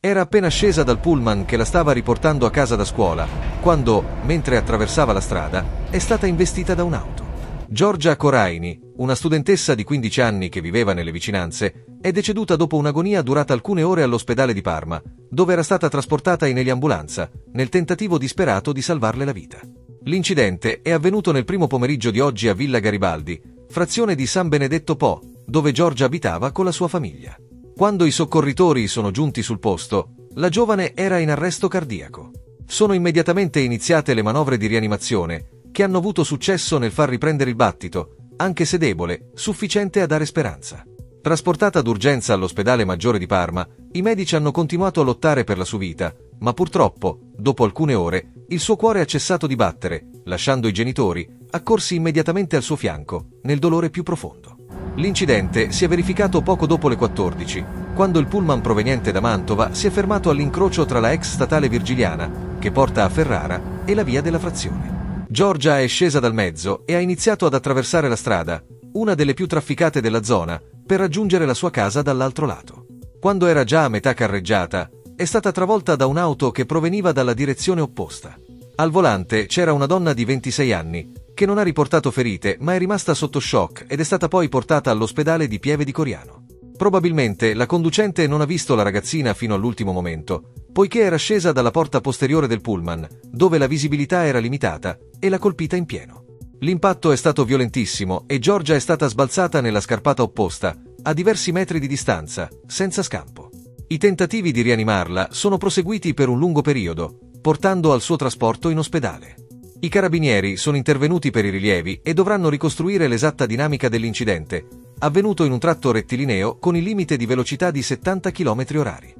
Era appena scesa dal pullman che la stava riportando a casa da scuola, quando, mentre attraversava la strada, è stata investita da un'auto. Giorgia Coraini, una studentessa di 15 anni che viveva nelle vicinanze, è deceduta dopo un'agonia durata alcune ore all'ospedale di Parma, dove era stata trasportata in eliambulanza, nel tentativo disperato di salvarle la vita. L'incidente è avvenuto nel primo pomeriggio di oggi a Villa Garibaldi, frazione di San Benedetto Po, dove Giorgia abitava con la sua famiglia. Quando i soccorritori sono giunti sul posto, la giovane era in arresto cardiaco. Sono immediatamente iniziate le manovre di rianimazione, che hanno avuto successo nel far riprendere il battito, anche se debole, sufficiente a dare speranza. Trasportata d'urgenza all'ospedale maggiore di Parma, i medici hanno continuato a lottare per la sua vita, ma purtroppo, dopo alcune ore, il suo cuore ha cessato di battere, lasciando i genitori, accorsi immediatamente al suo fianco, nel dolore più profondo. L'incidente si è verificato poco dopo le 14, quando il pullman proveniente da Mantova si è fermato all'incrocio tra la ex statale Virgiliana, che porta a Ferrara, e la via della frazione. Giorgia è scesa dal mezzo e ha iniziato ad attraversare la strada, una delle più trafficate della zona, per raggiungere la sua casa dall'altro lato. Quando era già a metà carreggiata, è stata travolta da un'auto che proveniva dalla direzione opposta. Al volante c'era una donna di 26 anni, che non ha riportato ferite ma è rimasta sotto shock ed è stata poi portata all'ospedale di Pieve di Coriano. Probabilmente la conducente non ha visto la ragazzina fino all'ultimo momento, poiché era scesa dalla porta posteriore del pullman, dove la visibilità era limitata, e l'ha colpita in pieno. L'impatto è stato violentissimo e Giorgia è stata sbalzata nella scarpata opposta, a diversi metri di distanza, senza scampo. I tentativi di rianimarla sono proseguiti per un lungo periodo, portando al suo trasporto in ospedale. I carabinieri sono intervenuti per i rilievi e dovranno ricostruire l'esatta dinamica dell'incidente, avvenuto in un tratto rettilineo con il limite di velocità di 70 km/h.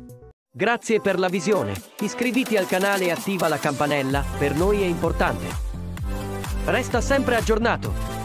Grazie per la visione. Iscriviti al canale e attiva la campanella, per noi è importante. Resta sempre aggiornato.